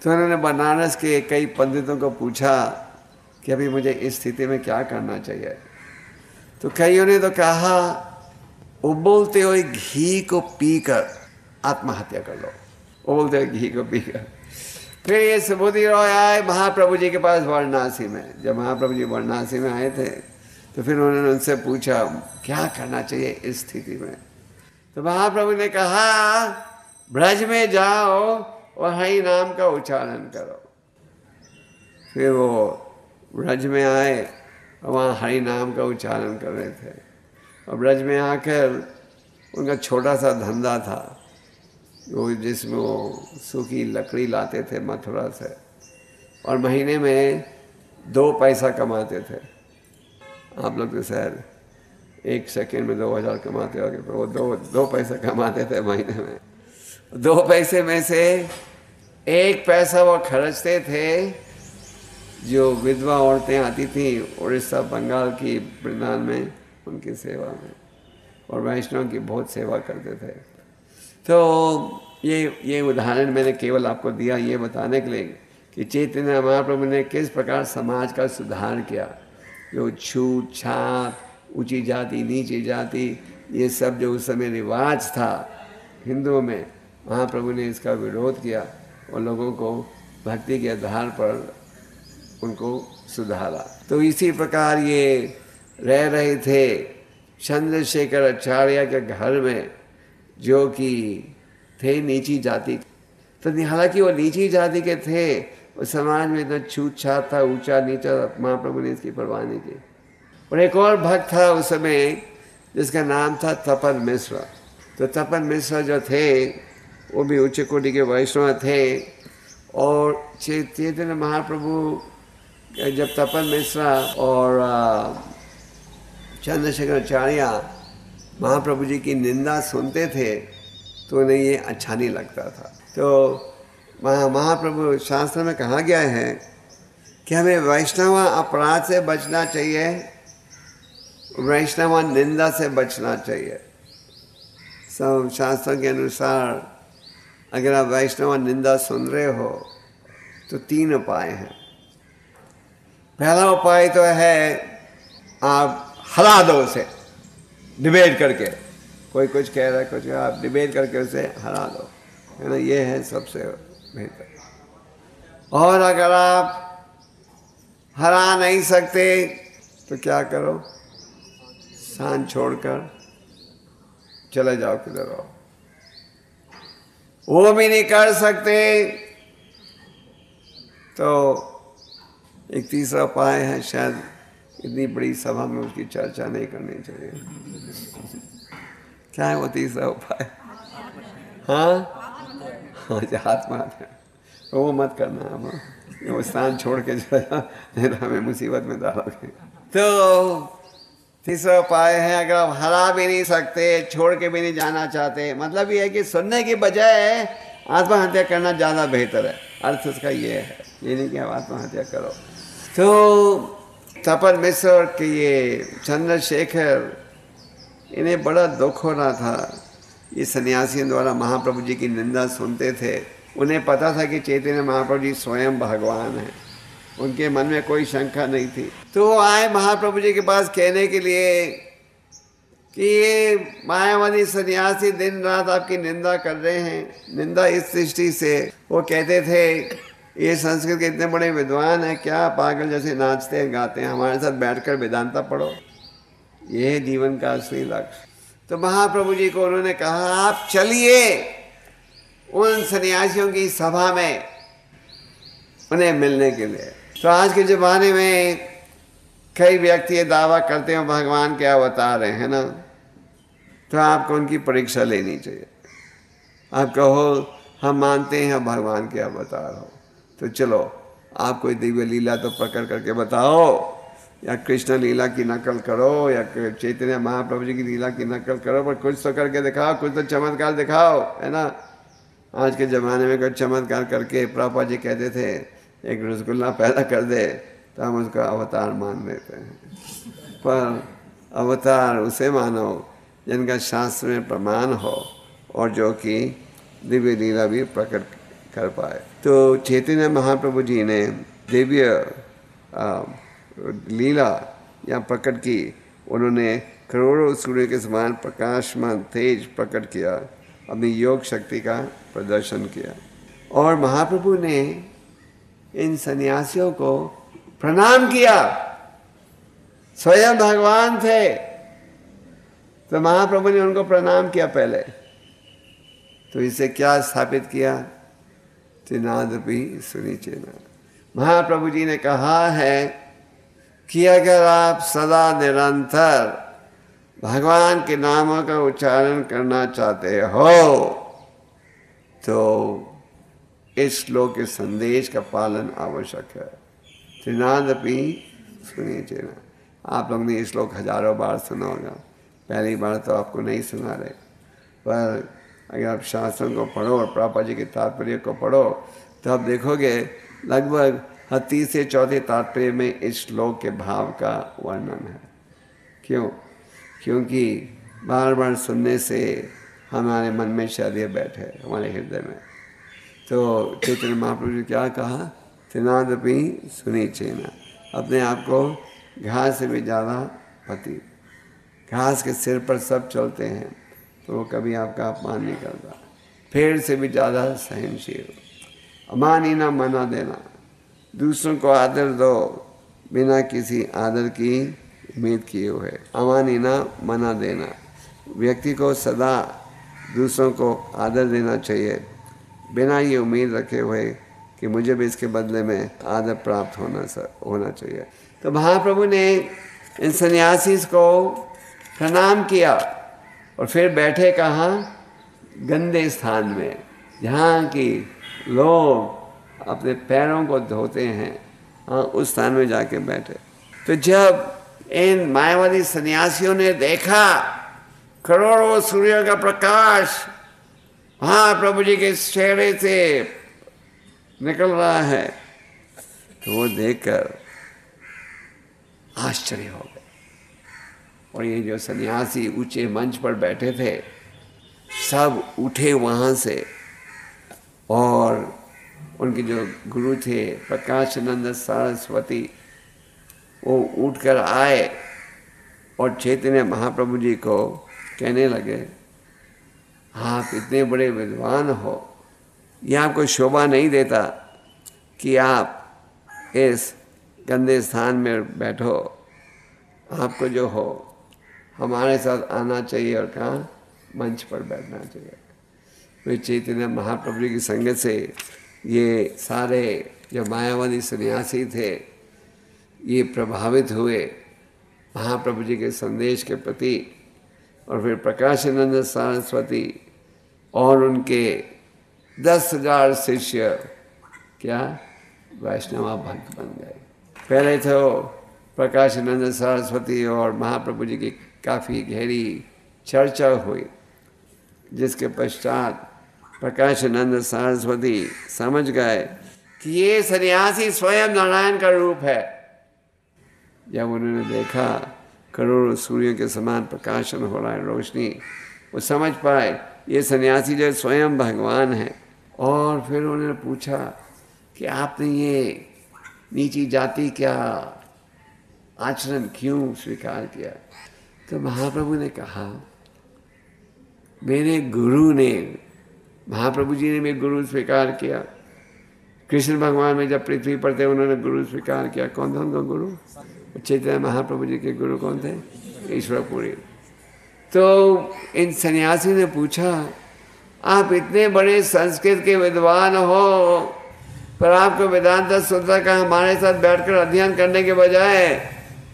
तो उन्होंने बनारस के कई पंडितों को पूछा कि अभी मुझे इस स्थिति में क्या करना चाहिए। तो कईयों ने तो कहा उबलते हुए घी को पीकर आत्महत्या कर लो, उबलते हुए घी को पीकर। फिर ये सुबुद्धि राय आए महाप्रभु जी के पास वाराणसी में। जब महाप्रभु जी वाराणसी में आए थे तो फिर उन्होंने उनसे पूछा क्या करना चाहिए इस स्थिति में। तो महाप्रभु ने कहा ब्रज में जाओ और हरि नाम का उच्चारण करो। फिर वो ब्रज में आए और वहाँ हरि नाम का उच्चारण कर रहे थे। और ब्रज में आकर उनका छोटा सा धंधा था वो, जिसमें वो सूखी लकड़ी लाते थे मथुरा से और महीने में 2 पैसा कमाते थे। आप लोग तो शायद 1 सेकेंड में 2,000 कमाते होंगे, पर वो 2 पैसा कमाते थे महीने में। 2 पैसे में से 1 पैसा वो खर्चते थे जो विधवा औरतें आती थीं उड़ीसा बंगाल की वृंदावन में, उनकी सेवा में, और वैष्णव की बहुत सेवा करते थे। तो ये उदाहरण मैंने केवल आपको दिया ये बताने के लिए कि चैतन्य महाप्रभु ने किस प्रकार समाज का सुधार किया। जो छूत छात, ऊंची जाति नीची जाति, ये सब जो उस समय रिवाज था हिंदुओं में, महाप्रभु ने इसका विरोध किया और लोगों को भक्ति के आधार पर उनको सुधारा। तो इसी प्रकार ये रह रहे थे चंद्रशेखर आचार्य के घर में, जो कि थे नीची जाति। तो हालांकि वो नीची जाति के थे, वो समाज में इतना छूत छात था, ऊंचा नीचा, महाप्रभु ने इसकी परवाह नहीं की। और एक और भक्त था उस समय जिसका नाम था तपन मिश्रा। तो तपन मिश्रा जो थे वो भी उच्च कोटि के वैष्णव थे। और चैतन्य महाप्रभु जब तपन मिश्रा और चंद्रशेखर आचार्य महाप्रभु जी की निंदा सुनते थे तो उन्हें ये अच्छा नहीं लगता था। तो महाप्रभु शास्त्र में कहा गया है कि हमें वैष्णव अपराध से बचना चाहिए, वैष्णव निंदा से बचना चाहिए। सब शास्त्रों के अनुसार अगर आप वैष्णव निंदा सुन रहे हो तो तीन उपाय हैं। पहला उपाय तो है आप हरा दो उसे, डिबेट करके। कोई कुछ कह रहा है, कुछ आप डिबेट करके उसे हरा दो, है ना, ये है सबसे बेहतर। और अगर आप हरा नहीं सकते तो क्या करो, सांस छोड़कर चले जाओ किधर हो। वो भी नहीं कर सकते तो एक तीसरा उपाय है, शायद इतनी बड़ी सभा में उसकी चर्चा नहीं करनी चाहिए। क्या है वो तीसरा उपाय? हाँ, आत्मा, तो वो मत करना, हम वो स्थान छोड़ के चला, नहीं तो हमें मुसीबत में डालोगे। तो तीसरा उपाय है अगर आप हरा भी नहीं सकते, छोड़ के भी नहीं जाना चाहते, मतलब ये है कि सुनने की बजाय आत्महत्या करना ज़्यादा बेहतर है। अर्थ उसका ये है, ये नहीं कि आप आत्महत्या करो। तो तपन मिश्र के ये चंद्रशेखर, इन्हें बड़ा दुख हो रहा था। ये सन्यासियों द्वारा महाप्रभु जी की निंदा सुनते थे। उन्हें पता था कि चैतन्य महाप्रभु जी स्वयं भगवान हैं, उनके मन में कोई शंका नहीं थी। तो वो आए महाप्रभु जी के पास कहने के लिए कि ये मायावादी सन्यासी दिन रात आपकी निंदा कर रहे हैं। निंदा इस दृष्टि से, वो कहते थे ये संस्कृत के इतने बड़े विद्वान हैं, क्या पागल जैसे नाचते हैं गाते हैं, हमारे साथ बैठकर वेदांता पढ़ो, यह है जीवन का असली लक्ष्य। तो महाप्रभु जी को उन्होंने कहा आप चलिए उन सन्यासियों की सभा में उन्हें मिलने के लिए। तो आज के ज़माने में कई व्यक्ति ये दावा करते हैं भगवान के अवतार हैं, है ना, तो आपको उनकी परीक्षा लेनी चाहिए। आप कहो हम मानते हैं भगवान के अवतार हो, तो चलो आप कोई दिव्य लीला तो पकड़ करके बताओ, या कृष्ण लीला की नकल करो, या चैतन्य महाप्रभु जी की लीला की नकल करो, पर कुछ तो करके दिखाओ, कुछ तो चमत्कार दिखाओ, है ना। आज के ज़माने में कुछ चमत्कार करके, प्रभुपा जी कहते थे एक रसगुल्ला पैदा कर दे तो हम उसका अवतार मान लेते हैं। पर अवतार उसे मानो जिनका शास्त्र में प्रमाण हो और जो कि दिव्य लीला भी प्रकट कर पाए। तो चैतन्य महाप्रभु जी ने दिव्य लीला या प्रकट की, उन्होंने करोड़ों सूर्य के समान प्रकाशमान तेज प्रकट किया, अपनी योग शक्ति का प्रदर्शन किया। और महाप्रभु ने इन सन्यासियों को प्रणाम किया, स्वयं भगवान थे। तो महाप्रभु ने उनको प्रणाम किया पहले। तो इसे क्या स्थापित किया, तिनादपि सुनिचेना। महाप्रभु जी ने कहा है कि अगर आप सदा निरंतर भगवान के नामों का उच्चारण करना चाहते हो तो इस श्लोक के संदेश का पालन आवश्यक है। त्रिनादपि सुनिए चेना। आप लोग ने इस श्लोक हजारों बार सुना होगा, पहली बार तो आपको नहीं सुना रहे, पर अगर आप शास्त्रों को पढ़ो और प्रभुपाद जी के तात्पर्य को पढ़ो तो आप देखोगे लगभग हर तीसरे चौथे तात्पर्य में इस श्लोक के भाव का वर्णन है। क्यों? क्योंकि बार बार सुनने से हमारे मन में शरीर बैठे, हमारे हृदय में। तो चैतन्य महाप्रभु ने क्या कहा, तनादपि सुनी चेना, अपने आप को घास से भी ज़्यादा पति, घास के सिर पर सब चलते हैं तो वो कभी आपका अपमान नहीं करता। पेड़ से भी ज़्यादा सहनशील, अमान ही ना मना देना, दूसरों को आदर दो बिना किसी आदर की उम्मीद किए हुए, अमान ही ना मना देना। व्यक्ति को सदा दूसरों को आदर देना चाहिए बिना ये उम्मीद रखे हुए कि मुझे भी इसके बदले में आदर प्राप्त होना चाहिए। तो महाप्रभु ने इन सन्यासीज़ को प्रणाम किया और फिर बैठे कहाँ, गंदे स्थान में, जहाँ कि लोग अपने पैरों को धोते हैं, हाँ, उस स्थान में जाके बैठे। तो जब इन मायावादी सन्यासियों ने देखा करोड़ों सूर्यों का प्रकाश वहाँ प्रभु जी के चेहरे से निकल रहा है, तो वो देखकर आश्चर्य हो गए। और ये जो सन्यासी ऊंचे मंच पर बैठे थे सब उठे वहाँ से, और उनके जो गुरु थे प्रकाशानंद सरस्वती वो उठकर आए और चैतन्य महाप्रभु जी को कहने लगे, आप इतने बड़े विद्वान हो, यह आपको शोभा नहीं देता कि आप इस गंदे स्थान में बैठो, आपको जो हो हमारे साथ आना चाहिए और कहाँ मंच पर बैठना चाहिए। वे चैतन्य महाप्रभु की संगत से ये सारे जो मायावादी सन्यासी थे ये प्रभावित हुए महाप्रभु जी के संदेश के प्रति, और फिर प्रकाशानंद सरस्वती और उनके 10,000 शिष्य क्या वैष्णव भक्त बन गए। पहले तो प्रकाशानंद सरस्वती और महाप्रभु जी की काफ़ी गहरी चर्चा हुई, जिसके पश्चात प्रकाशानंद सरस्वती समझ गए कि ये सन्यासी स्वयं नारायण का रूप है। जब उन्होंने देखा करोड़ों सूर्यों के समान प्रकाशन हो रहा है, रोशनी, वो समझ पाए ये सन्यासी जो स्वयं भगवान है। और फिर उन्होंने पूछा कि आपने ये नीची जाति क्या आचरण क्यों स्वीकार किया। तो महाप्रभु ने कहा, मेरे गुरु ने, महाप्रभु जी ने भी गुरु स्वीकार किया, कृष्ण भगवान में जब पृथ्वी पर थे उन्होंने गुरु स्वीकार किया। कौन था उनका गुरु? चैतन्य महाप्रभु जी के गुरु कौन थे? ईश्वरपुरी। तो इन सन्यासी ने पूछा, आप इतने बड़े संस्कृत के विद्वान हो पर आपको वेदांत सूत्र का हमारे साथ बैठकर अध्ययन करने के बजाय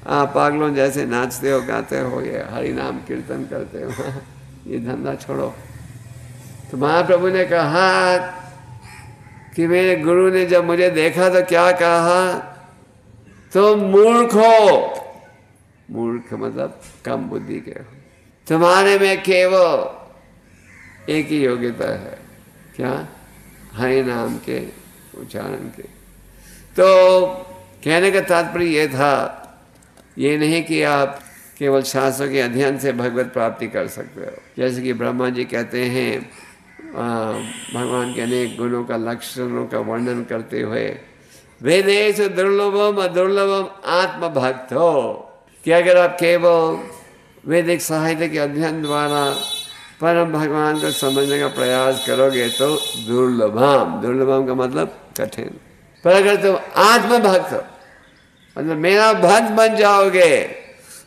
आप पागलों जैसे नाचते हो, गाते हो, ये हरि नाम कीर्तन करते हो, ये धंधा छोड़ो। तो महाप्रभु ने कहा कि मेरे गुरु ने जब मुझे देखा तो क्या कहा, तुम मूर्ख हो। मूर्ख मतलब कम बुद्धि के हो, तुम्हारे में केवल एक ही योग्यता है, क्या? हरि नाम के उच्चारण के। तो कहने का तात्पर्य ये था, ये नहीं कि आप केवल शास्त्रों के अध्ययन से भगवत प्राप्ति कर सकते हो। जैसे कि ब्रह्मा जी कहते हैं भगवान के अनेक गुणों का, लक्षणों का वर्णन करते हुए, वेदेश दुर्लभम अदुर्लभम आत्मभक्त हो, कि अगर आप केवल वैदिक साहित्य के अध्ययन द्वारा परम भगवान को समझने का प्रयास करोगे तो दुर्लभम, दुर्लभम का मतलब कठिन, पर अगर तुम आत्मभक्त हो मतलब मेरा भक्त बन जाओगे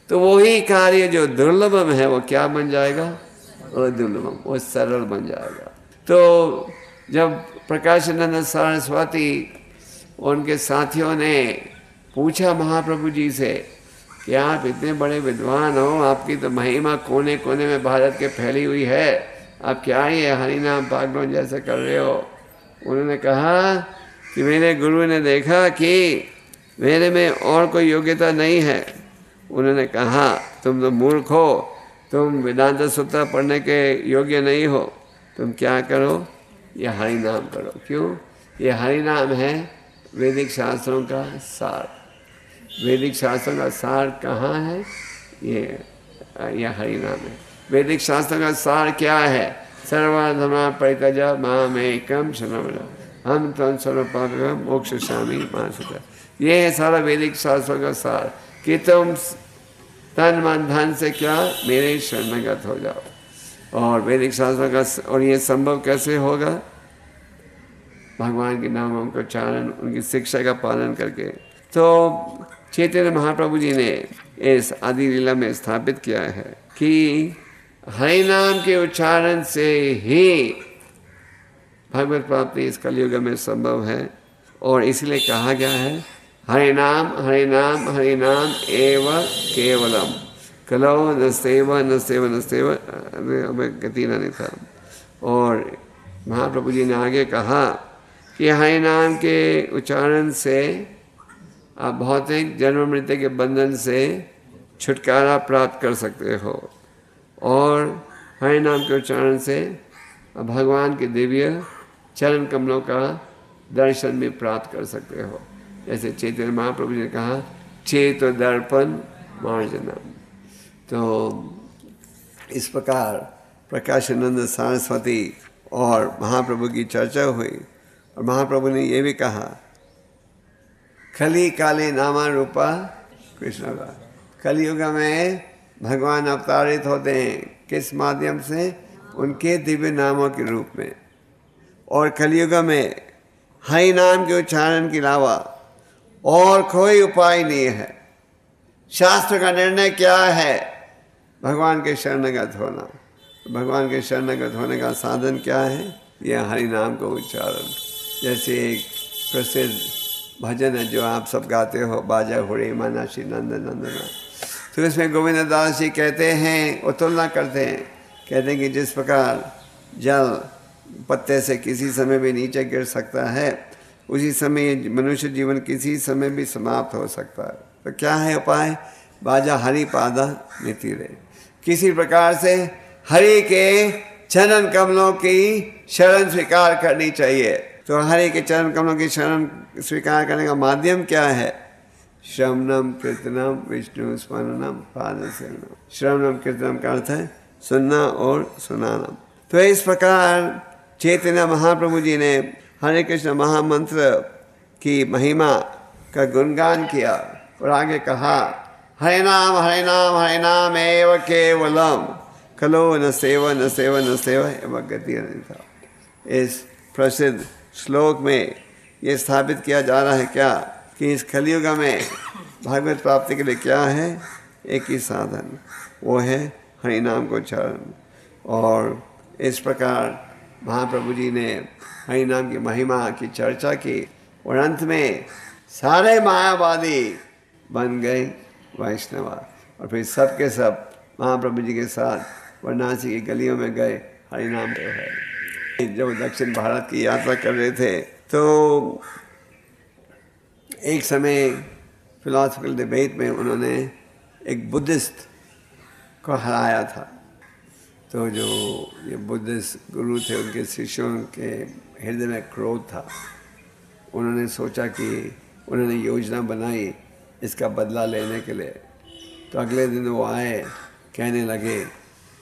तो वही कार्य जो दुर्लभम है वो क्या बन जाएगा, वो दुर्लभम, वो सरल बन जाएगा। तो जब प्रकाशानंद सरस्वती उनके साथियों ने पूछा महाप्रभु जी से कि आप इतने बड़े विद्वान हो, आपकी तो महिमा कोने कोने में भारत के फैली हुई है, आप क्या ये हरिनाम पागलों जैसे कर रहे हो। उन्होंने कहा कि मेरे गुरु ने देखा कि मेरे में और कोई योग्यता नहीं है। उन्होंने कहा तुम तो मूर्ख हो, तुम वेदांत सूत्र पढ़ने के योग्य नहीं हो, तुम क्या करो, ये हरिनाम करो। क्यों? ये हरिनाम है वैदिक शास्त्रों का सार। वैदिक शास्त्रों का सार कहाँ है? ये हरिनाम है। वैदिक शास्त्रों का सार क्या है? सर्वाधमा परित्यज्य माम एकम शरणं हम त्वं सर्वपापं मोक्षयिष्यामि मां शरण। ये है सारा वैदिक शास्त्रों का सार कि तुम तन मन धन से क्या मेरे शरणगत हो जाओ। और वैदिक शास्त्रों का और ये संभव कैसे होगा? भगवान के नामों का उच्चारण, उनकी शिक्षा का पालन करके। तो चैतन्य महाप्रभु जी ने इस आदि लीला में स्थापित किया है कि हरि नाम के उच्चारण से ही भगवत प्राप्ति इस कलयुग में संभव है। और इसलिए कहा गया है हरि नाम हरि नाम हरि नाम एव केवलम कलो न सेवा न सेवा न सेवा गति न था। और महाप्रभु जी ने आगे कहा कि हरि नाम के उच्चारण से आप भौतिक जन्म मृत्यु के बंधन से छुटकारा प्राप्त कर सकते हो। और हरि नाम के उच्चारण से भगवान के दिव्य चरण कमलों का दर्शन भी प्राप्त कर सकते हो। जैसे चैतन्य महाप्रभु जी ने कहा चेतो दर्पण मार्जनम। तो इस प्रकार प्रकाशानंद सरस्वती और महाप्रभु की चर्चा हुई। और महाप्रभु ने ये भी कहा खली काले नामा रूपा कृष्ण का। कलयुग में भगवान अवतारित होते हैं किस माध्यम से? उनके दिव्य नामों के रूप में। और कलयुग में हरि नाम के उच्चारण के अलावा और कोई उपाय नहीं है। शास्त्र का निर्णय क्या है? भगवान के शरणगत होना। भगवान के शरणगत होने का साधन क्या है? यह हरि नाम का उच्चारण। जैसे एक प्रसिद्ध भजन है जो आप सब गाते हो, बाजा हुरे मना श्री नंदन नंदना। तो इसमें गोविंद दास जी कहते हैं और तुलना करते हैं, कहते हैं कि जिस प्रकार जल पत्ते से किसी समय भी नीचे गिर सकता है, उसी समय मनुष्य जीवन किसी समय भी समाप्त हो सकता है। तो क्या है उपाय? बाजा हरि पादा नीति रहे। किसी प्रकार से हरि के चरण कमलों की शरण स्वीकार करनी चाहिए। तो हरि के चरण कमलों की शरण स्वीकार करने का माध्यम क्या है? श्रवणम कीर्तनम विष्णु स्मरणम पाद सेवनम। श्रवणम कीर्तनम का अर्थ है सुनना और सुनाना। तो इस प्रकार चैतन्य महाप्रभु जी ने हरे कृष्ण महामंत्र की महिमा का गुणगान किया। और आगे कहा हरे नाम हरे नाम हरे नाम एव केवलम खलो न सेवा न सेवा न सेवा एवं गति नहीं था। इस प्रसिद्ध श्लोक में ये स्थापित किया जा रहा है क्या कि इस कलियुग में भागवत प्राप्ति के लिए क्या है? एक ही साधन, वो है हरि नाम को उच्चारण। और इस प्रकार महाप्रभु जी ने हरि नाम की महिमा की चर्चा की। और अंत में सारे मायावादी बन गए वैष्णव। और फिर सब के सब महाप्रभु जी के साथ वाराणसी की गलियों में गए हरि नाम पे है। जब दक्षिण भारत की यात्रा कर रहे थे तो एक समय फिलॉसफिकल डिबेट में उन्होंने एक बुद्धिस्ट को हराया था। तो जो ये बुद्धिस्ट गुरु थे उनके शिष्यों के हृदय में क्रोध था। उन्होंने सोचा कि उन्होंने योजना बनाई इसका बदला लेने के लिए। तो अगले दिन वो आए, कहने लगे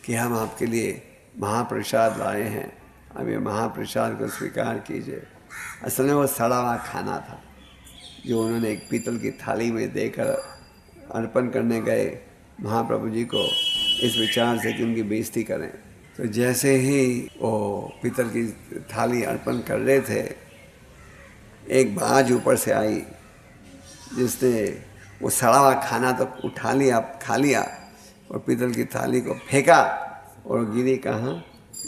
कि हम आपके लिए महाप्रसाद लाए हैं, अब ये महाप्रसाद को स्वीकार कीजिए। असल में वो सड़ा हुआ खाना था जो उन्होंने एक पीतल की थाली में देकर अर्पण करने गए महाप्रभु जी को, इस विचार से कि उनकी बेइज्जती करें। तो जैसे ही वो पीतल की थाली अर्पण कर रहे थे, एक बाज ऊपर से आई जिसने वो सड़ा हुआ खाना तो उठा लिया, खा लिया, और पीतल की थाली को फेंका और गिरी कहाँ?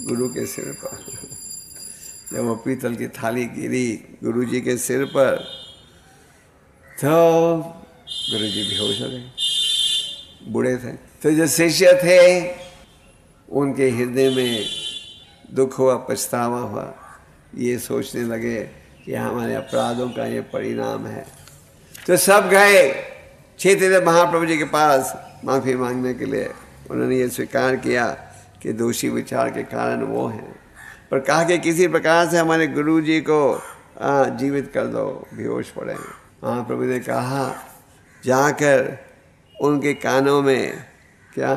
गुरु के सिर पर। जब वो पीतल की थाली गिरी गुरुजी के सिर पर तो गुरुजी बेहोश हो गए, बूढ़े थे। तो जो शिष्य थे उनके हृदय में दुख हुआ, पछतावा हुआ। ये सोचने लगे कि हमारे अपराधों का ये परिणाम है। तो सब गए चैतन्य महाप्रभु जी के पास माफ़ी मांगने के लिए। उन्होंने ये स्वीकार किया कि दोषी विचार के कारण वो हैं, पर कहा कि किसी प्रकार से हमारे गुरु जी को जीवित कर दो, बेहोश पड़े। महाप्रभु ने कहा जाकर उनके कानों में क्या?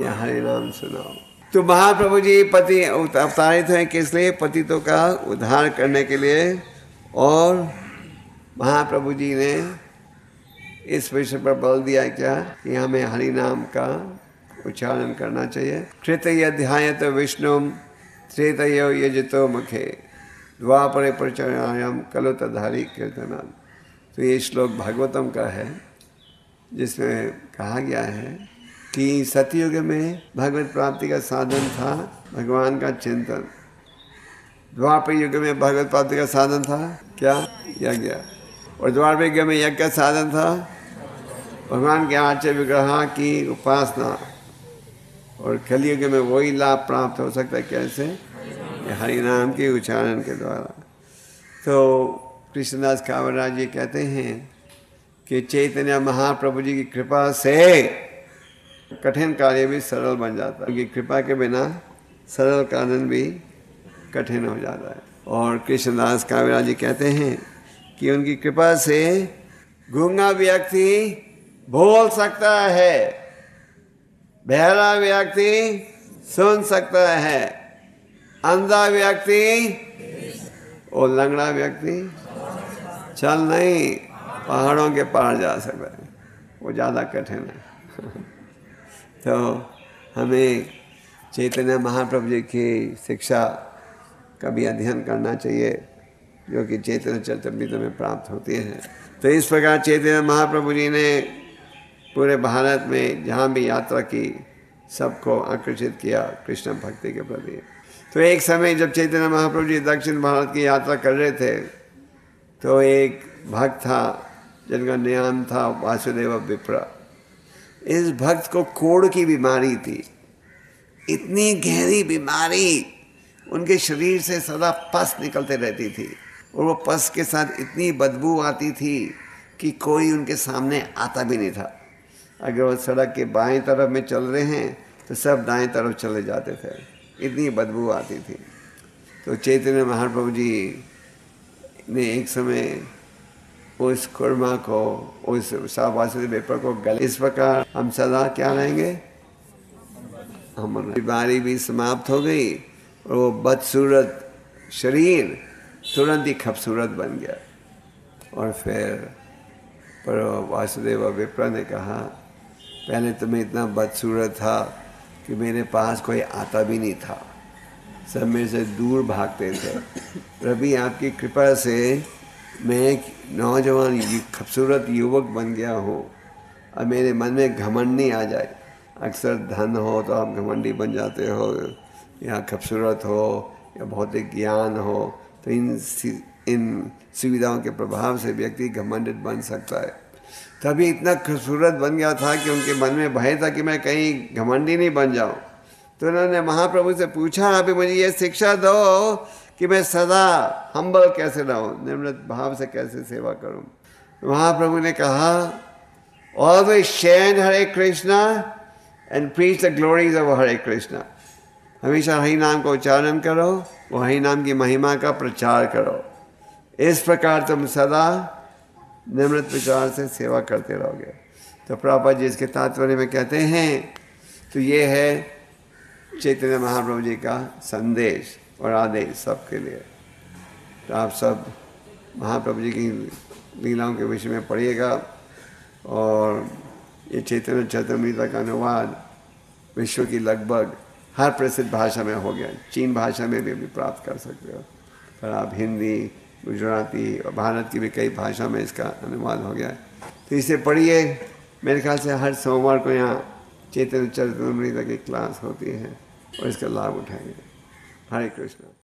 यह हरि नाम सुनाओ। तो महाप्रभु जी पति अवतारित हैं किस लिए? पतितों का उद्धार करने के लिए। और महाप्रभु जी ने इस विषय पर बल दिया क्या कि हमें हरि नाम का उच्चारण करना चाहिए। कृतय ध्यायत विष्णु त्रेतयो यजतो मुखे द्वापरे प्रचारायाम कलो तदारी कीर्तनाम। तो ये श्लोक भागवतम का है जिसमें कहा गया है कि सतयुग में भगवत प्राप्ति का साधन था भगवान का चिंतन। द्वापर युग में भगवत प्राप्ति का साधन था क्या? यज्ञ। और द्वापर युग में यज्ञ का साधन था भगवान के आर्च विग्रह की उपासना। और कलयुग में वही लाभ प्राप्त हो सकता है कैसे? हरि नाम के उच्चारण के द्वारा। तो कृष्णदास कविराज जी कहते हैं कि चैतन्य महाप्रभु जी की कृपा से कठिन कार्य भी सरल बन जाता है, क्योंकि कृपा के बिना सरल कारण भी कठिन हो जाता है। और कृष्णदास कविराज जी कहते हैं कि उनकी कृपा से गूंगा व्यक्ति बोल सकता है, बहरा व्यक्ति सुन सकता है, अंधा व्यक्ति और लंगड़ा व्यक्ति चल नहीं पहाड़ों के पार जा सकता है, वो ज़्यादा कठिन है। तो हमें चैतन्य महाप्रभु जी की शिक्षा का भी अध्ययन करना चाहिए जो कि चैतन्य चरितामृत में प्राप्त होती है। तो इस प्रकार चैतन्य महाप्रभु जी ने पूरे भारत में जहाँ भी यात्रा की सबको आकर्षित किया कृष्ण भक्ति के प्रति। तो एक समय जब चैतन्य महाप्रभु जी दक्षिण भारत की यात्रा कर रहे थे तो एक भक्त था जिनका नाम था वासुदेव विप्र। इस भक्त को कोढ़ की बीमारी थी, इतनी गहरी बीमारी, उनके शरीर से सदा पस निकलते रहती थी और वो पस के साथ इतनी बदबू आती थी कि कोई उनके सामने आता भी नहीं था। अगर वो सड़क के बाएं तरफ में चल रहे हैं तो सब दाएं तरफ चले जाते थे, इतनी बदबू आती थी। तो चैतन्य महाप्रभु जी ने एक समय उस कुर्मा को, उस वासुदेव विप्र को गले, इस प्रकार हम सदा क्या रहेंगे, हमारी बीमारी भी समाप्त हो गई और वो बदसूरत शरीर तुरंत ही खूबसूरत बन गया। और फिर पर वासुदेव विप्र ने कहा पहले तुम्हें इतना बदसूरत था कि मेरे पास कोई आता भी नहीं था, सब मेरे से दूर भागते थे, और अभी आपकी कृपा से मैं एक नौजवान खूबसूरत युवक बन गया हूँ। अब मेरे मन में घमंड नहीं आ जाए। अक्सर धन हो तो आप घमंडी बन जाते हो, या खूबसूरत हो, या भौतिक ज्ञान हो, तो इन सुविधाओं के प्रभाव से व्यक्ति घमंडित बन सकता है। तभी इतना खूबसूरत बन गया था कि उनके मन में भय था कि मैं कहीं घमंडी नहीं बन जाऊं। तो उन्होंने महाप्रभु से पूछा अभी मुझे ये शिक्षा दो कि मैं सदा हम्बल कैसे रहूं, निम्रत भाव से कैसे सेवा करूं। तो महाप्रभु ने कहा always chant Hare Krishna and preach the glories of Hare Krishna. हमेशा हरि नाम का उच्चारण करो, वो हरि नाम की महिमा का प्रचार करो। इस प्रकार तुम सदा निम्रत विचार से सेवा करते रहोगे। तो प्रभुपाद जी इसके तात्पर्य में कहते हैं तो ये है चैतन्य महाप्रभु जी का संदेश और आदेश सबके लिए। तो आप सब महाप्रभु जी की लीलाओं के विषय में पढ़िएगा। और ये चैतन्य चरितामृत का अनुवाद विश्व की लगभग हर प्रसिद्ध भाषा में हो गया। चीन भाषा में भी प्राप्त कर सकते हो, पर आप हिंदी, गुजराती और भारत की भी कई भाषा में इसका अनुवाद हो गया है। तो इसे पढ़िए। मेरे ख्याल से हर सोमवार को यहाँ चैतन्य चरितामृत की क्लास होती है और इसका लाभ उठाएंगे। हरे कृष्णा।